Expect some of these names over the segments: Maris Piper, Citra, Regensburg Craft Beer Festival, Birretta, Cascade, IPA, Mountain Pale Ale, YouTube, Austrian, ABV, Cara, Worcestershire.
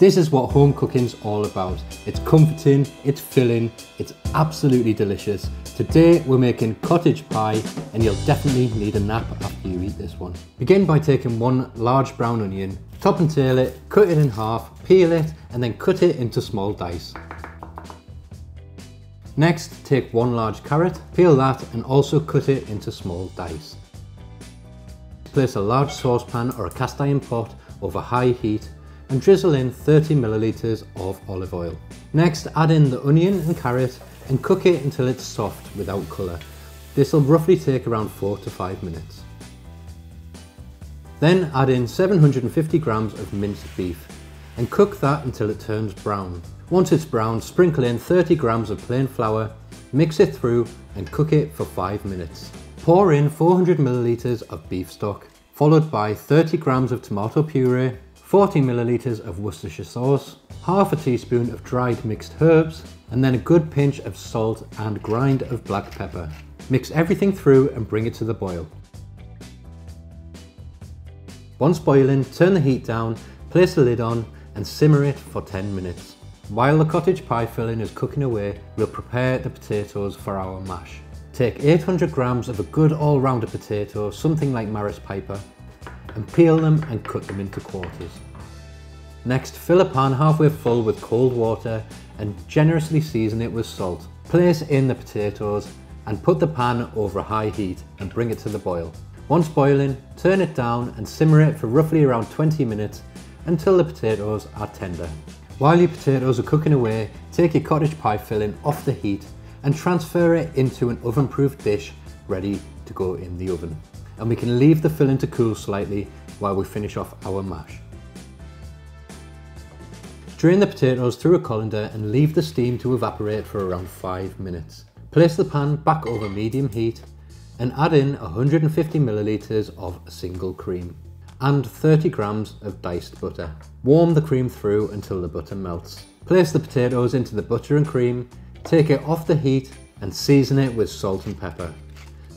This is what home cooking's all about. It's comforting, it's filling, it's absolutely delicious. Today we're making cottage pie and you'll definitely need a nap after you eat this one. Begin by taking one large brown onion, top and tail it, cut it in half, peel it and then cut it into small dice. Next, take one large carrot, peel that and also cut it into small dice. Place a large saucepan or a cast iron pot over high heat and drizzle in 30 millilitres of olive oil. Next, add in the onion and carrot and cook it until it's soft without colour. This will roughly take around 4 to 5 minutes. Then add in 750 grams of minced beef and cook that until it turns brown. Once it's brown, sprinkle in 30 grams of plain flour, mix it through and cook it for 5 minutes. Pour in 400 millilitres of beef stock, followed by 30 grams of tomato puree, 40 millilitres of Worcestershire sauce, half a teaspoon of dried mixed herbs, and then a good pinch of salt and grind of black pepper. Mix everything through and bring it to the boil. Once boiling, turn the heat down, place the lid on, and simmer it for 10 minutes. While the cottage pie filling is cooking away, we'll prepare the potatoes for our mash. Take 800 grams of a good all-rounder potato, something like Maris Piper, and peel them and cut them into quarters. Next, fill a pan halfway full with cold water and generously season it with salt. Place in the potatoes and put the pan over high heat and bring it to the boil. Once boiling, turn it down and simmer it for roughly around 20 minutes until the potatoes are tender. While your potatoes are cooking away, take your cottage pie filling off the heat and transfer it into an oven-proof dish ready to go in the oven. And we can leave the filling to cool slightly while we finish off our mash. Drain the potatoes through a colander and leave the steam to evaporate for around 5 minutes. Place the pan back over medium heat and add in 150 millilitres of single cream and 30 grams of diced butter. Warm the cream through until the butter melts. Place the potatoes into the butter and cream, take it off the heat and season it with salt and pepper.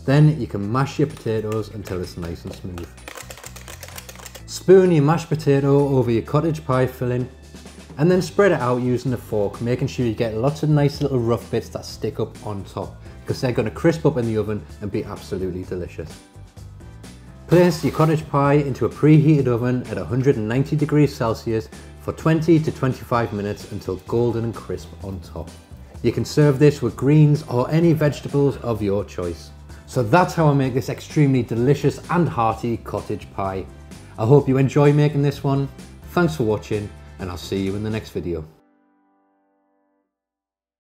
Then you can mash your potatoes until it's nice and smooth. Spoon your mashed potato over your cottage pie filling and then spread it out using a fork, making sure you get lots of nice little rough bits that stick up on top because they're going to crisp up in the oven and be absolutely delicious. Place your cottage pie into a preheated oven at 190 degrees Celsius for 20 to 25 minutes until golden and crisp on top. You can serve this with greens or any vegetables of your choice. So that's how I make this extremely delicious and hearty cottage pie. I hope you enjoy making this one. Thanks for watching and I'll see you in the next video.